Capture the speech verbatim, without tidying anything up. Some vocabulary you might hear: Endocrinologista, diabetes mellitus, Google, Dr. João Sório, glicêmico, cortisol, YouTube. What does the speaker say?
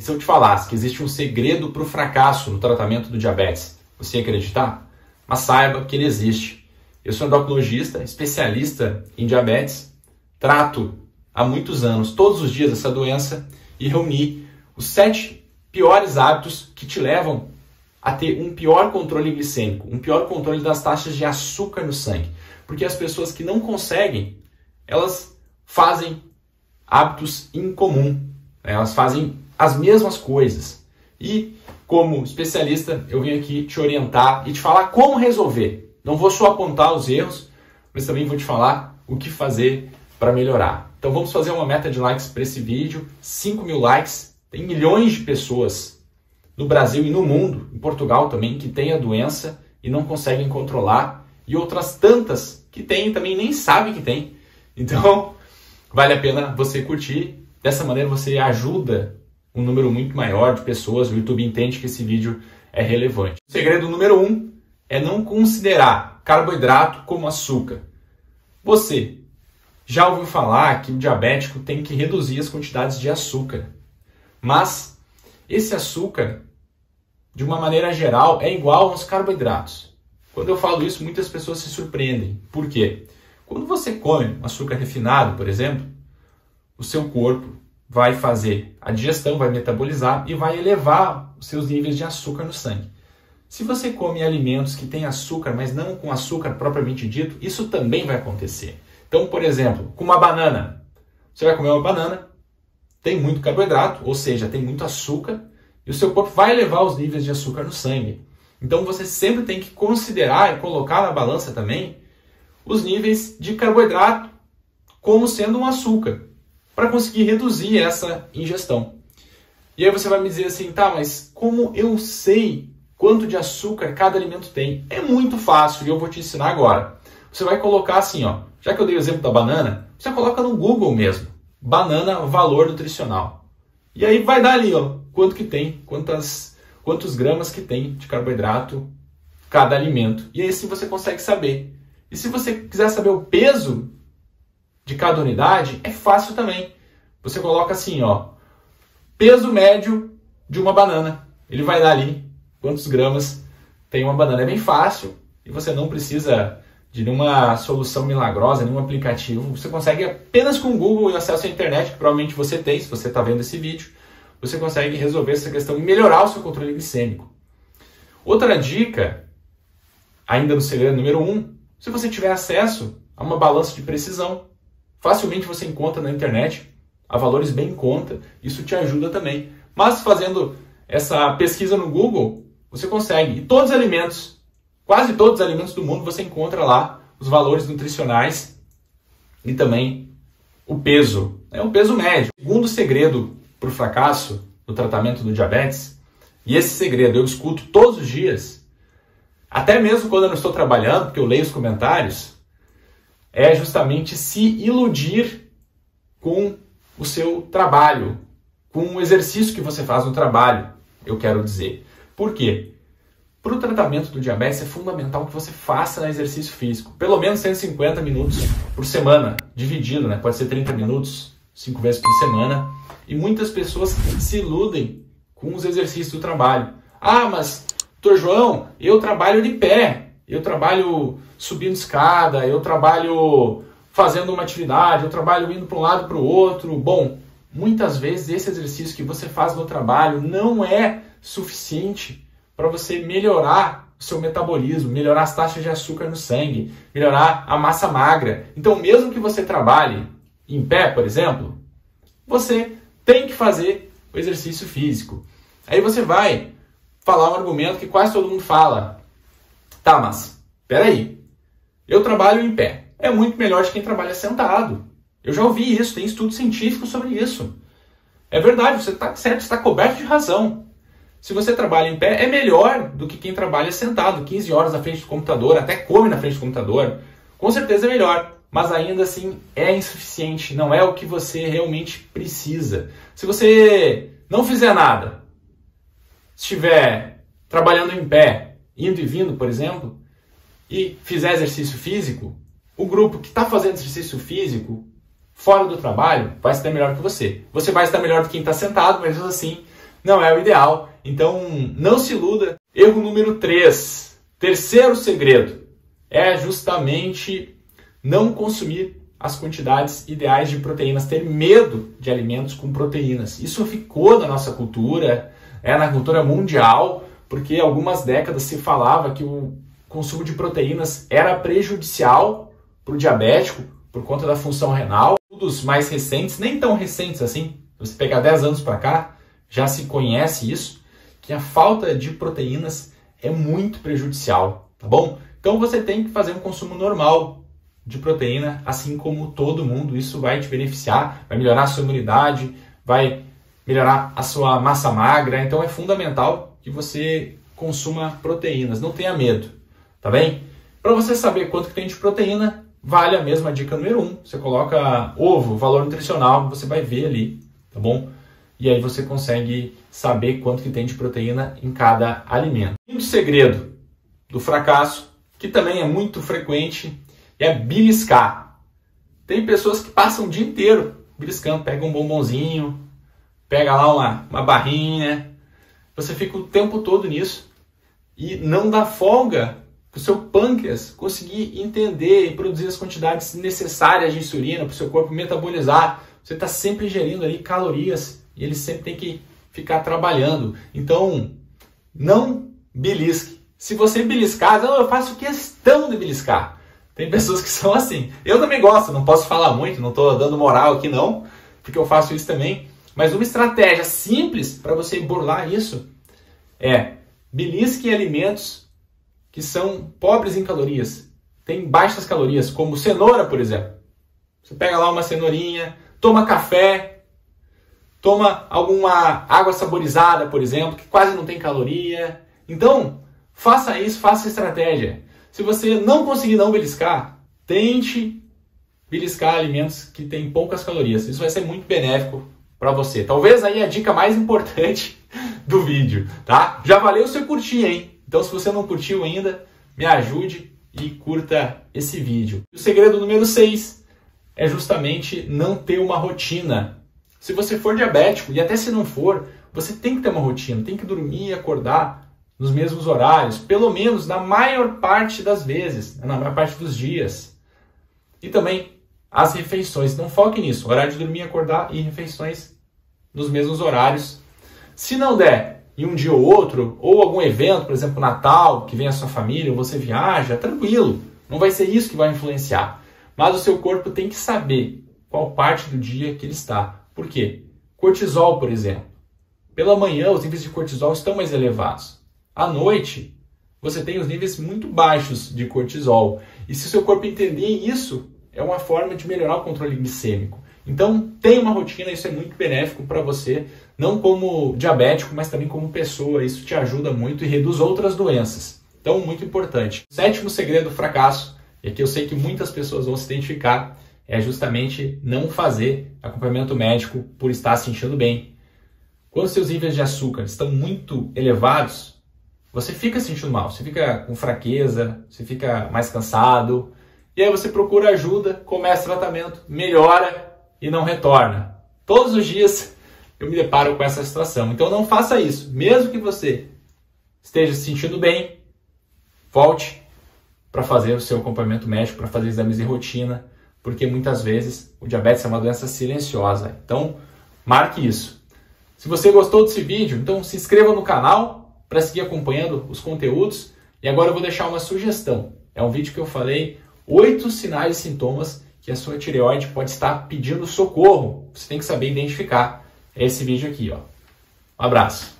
E se eu te falasse que existe um segredo para o fracasso no tratamento do diabetes, você ia acreditar? Mas saiba que ele existe. Eu sou endocrinologista, especialista em diabetes, trato há muitos anos, todos os dias, essa doença e reuni os sete piores hábitos que te levam a ter um pior controle glicêmico, um pior controle das taxas de açúcar no sangue. Porque as pessoas que não conseguem, elas fazem hábitos em comum, né? Elas fazem as mesmas coisas. E como especialista, eu vim aqui te orientar e te falar como resolver. Não vou só apontar os erros, mas também vou te falar o que fazer para melhorar. Então vamos fazer uma meta de likes para esse vídeo, cinco mil likes, tem milhões de pessoas no Brasil e no mundo, em Portugal também, que tem a doença e não conseguem controlar, e outras tantas que têm e também nem sabem que tem. Então, vale a pena você curtir. Dessa maneira você ajuda um número muito maior de pessoas. O YouTube entende que esse vídeo é relevante. O segredo número um é não considerar carboidrato como açúcar. Você já ouviu falar que o diabético tem que reduzir as quantidades de açúcar, mas esse açúcar, de uma maneira geral, é igual aos carboidratos. Quando eu falo isso, muitas pessoas se surpreendem. Por quê? Quando você come açúcar refinado, por exemplo, o seu corpo vai fazer a digestão, vai metabolizar e vai elevar os seus níveis de açúcar no sangue. Se você come alimentos que têm açúcar, mas não com açúcar propriamente dito, isso também vai acontecer. Então, por exemplo, com uma banana. Você vai comer uma banana, tem muito carboidrato, ou seja, tem muito açúcar, e o seu corpo vai elevar os níveis de açúcar no sangue. Então você sempre tem que considerar e colocar na balança também os níveis de carboidrato como sendo um açúcar, para conseguir reduzir essa ingestão. E aí você vai me dizer assim, tá, mas como eu sei quanto de açúcar cada alimento tem? É muito fácil, e eu vou te ensinar agora. Você vai colocar assim, ó, já que eu dei o exemplo da banana, você coloca no Google mesmo, banana, valor nutricional. E aí vai dar ali, ó, quanto que tem, quantas, quantos gramas que tem de carboidrato cada alimento. E aí sim você consegue saber. E se você quiser saber o peso de cada unidade, é fácil também. Você coloca assim, ó, peso médio de uma banana. Ele vai dar ali quantos gramas tem uma banana. É bem fácil e você não precisa de nenhuma solução milagrosa, nenhum aplicativo. Você consegue apenas com o Google e acesso à internet, que provavelmente você tem, se você está vendo esse vídeo, você consegue resolver essa questão e melhorar o seu controle glicêmico. Outra dica, ainda no segredo número um, se você tiver acesso a uma balança de precisão, facilmente você encontra na internet, a valores bem em conta, isso te ajuda também. Mas fazendo essa pesquisa no Google, você consegue, e todos os alimentos, quase todos os alimentos do mundo você encontra lá os valores nutricionais e também o peso, né? O peso médio. O segundo segredo para o fracasso no tratamento do diabetes, e esse segredo eu escuto todos os dias, até mesmo quando eu não estou trabalhando, porque eu leio os comentários, é justamente se iludir com o seu trabalho, com o exercício que você faz no trabalho, eu quero dizer. Por quê? Para o tratamento do diabetes é fundamental que você faça exercício físico. Pelo menos cento e cinquenta minutos por semana, dividido, né? Pode ser trinta minutos, cinco vezes por semana. E muitas pessoas se iludem com os exercícios do trabalho. Ah, mas, doutor João, eu trabalho de pé. Eu trabalho subindo escada, eu trabalho fazendo uma atividade, eu trabalho indo para um lado para o outro. Bom, muitas vezes esse exercício que você faz no trabalho não é suficiente para você melhorar o seu metabolismo, melhorar as taxas de açúcar no sangue, melhorar a massa magra. Então, mesmo que você trabalhe em pé, por exemplo, você tem que fazer o exercício físico. Aí você vai falar um argumento que quase todo mundo fala. Tá, mas, peraí, eu trabalho em pé. É muito melhor de quem trabalha sentado. Eu já ouvi isso, tem estudo científico sobre isso. É verdade, você está certo, está coberto de razão. Se você trabalha em pé, é melhor do que quem trabalha sentado, quinze horas na frente do computador, até come na frente do computador. Com certeza é melhor, mas ainda assim é insuficiente, não é o que você realmente precisa. Se você não fizer nada, estiver trabalhando em pé, indo e vindo, por exemplo, e fizer exercício físico, o grupo que está fazendo exercício físico, fora do trabalho, vai estar melhor que você. Você vai estar melhor do que quem está sentado, mas assim, não é o ideal. Então, não se iluda. Erro número três. Terceiro segredo é justamente não consumir as quantidades ideais de proteínas. Ter medo de alimentos com proteínas. Isso ficou na nossa cultura, é, na cultura mundial, porque algumas décadas se falava que o consumo de proteínas era prejudicial para o diabético por conta da função renal. Estudos mais recentes, nem tão recentes assim, se você pegar dez anos para cá, já se conhece isso, que a falta de proteínas é muito prejudicial, tá bom? Então você tem que fazer um consumo normal de proteína, assim como todo mundo. Isso vai te beneficiar, vai melhorar a sua imunidade, vai melhorar a sua massa magra. Então é fundamental que você consuma proteínas, não tenha medo, tá bem? Para você saber quanto que tem de proteína, vale a mesma dica número um. Você coloca ovo, valor nutricional, você vai ver ali, tá bom? E aí você consegue saber quanto que tem de proteína em cada alimento. E o segredo do fracasso, que também é muito frequente, é beliscar. Tem pessoas que passam o dia inteiro beliscando, pega um bombonzinho, pega lá uma, uma barrinha, você fica o tempo todo nisso e não dá folga para o seu pâncreas conseguir entender e produzir as quantidades necessárias de insulina para o seu corpo metabolizar. Você está sempre ingerindo ali calorias, e ele sempre tem que ficar trabalhando. Então, não belisque. Se você beliscar, eu faço questão de beliscar. Tem pessoas que são assim. Eu também gosto, não posso falar muito, não estou dando moral aqui não, porque eu faço isso também. Mas uma estratégia simples para você burlar isso é belisque alimentos que são pobres em calorias. Tem baixas calorias, como cenoura, por exemplo. Você pega lá uma cenourinha, toma café, toma alguma água saborizada, por exemplo, que quase não tem caloria. Então, faça isso, faça estratégia. Se você não conseguir não beliscar, tente beliscar alimentos que têm poucas calorias. Isso vai ser muito benéfico para você. Talvez aí a dica mais importante do vídeo, tá? Já valeu se eu curtir, hein? Então, se você não curtiu ainda, me ajude e curta esse vídeo. O segredo número seis é justamente não ter uma rotina. Se você for diabético, e até se não for, você tem que ter uma rotina, tem que dormir e acordar nos mesmos horários, pelo menos na maior parte das vezes, na maior parte dos dias. E também as refeições, não foque nisso, horário de dormir, acordar e refeições nos mesmos horários. Se não der, em um dia ou outro, ou algum evento, por exemplo, Natal, que vem a sua família, ou você viaja, tranquilo, não vai ser isso que vai influenciar. Mas o seu corpo tem que saber qual parte do dia que ele está. Por quê? Cortisol, por exemplo. Pela manhã, os níveis de cortisol estão mais elevados. À noite, você tem os níveis muito baixos de cortisol. E se o seu corpo entender isso, é uma forma de melhorar o controle glicêmico. Então, tenha uma rotina, isso é muito benéfico para você, não como diabético, mas também como pessoa. Isso te ajuda muito e reduz outras doenças. Então, muito importante. O sétimo segredo do fracasso, e aqui eu sei que muitas pessoas vão se identificar, é justamente não fazer acompanhamento médico por estar se enchendo bem. Quando seus níveis de açúcar estão muito elevados, você fica se sentindo mal, você fica com fraqueza, você fica mais cansado, e aí você procura ajuda, começa tratamento, melhora e não retorna. Todos os dias eu me deparo com essa situação. Então não faça isso. Mesmo que você esteja se sentindo bem, volte para fazer o seu acompanhamento médico, para fazer exames de rotina, porque muitas vezes o diabetes é uma doença silenciosa. Então, marque isso. Se você gostou desse vídeo, então se inscreva no canal para seguir acompanhando os conteúdos. E agora eu vou deixar uma sugestão. É um vídeo que eu falei oito sinais e sintomas que a sua tireoide pode estar pedindo socorro. Você tem que saber identificar. É esse vídeo aqui, ó. Um abraço.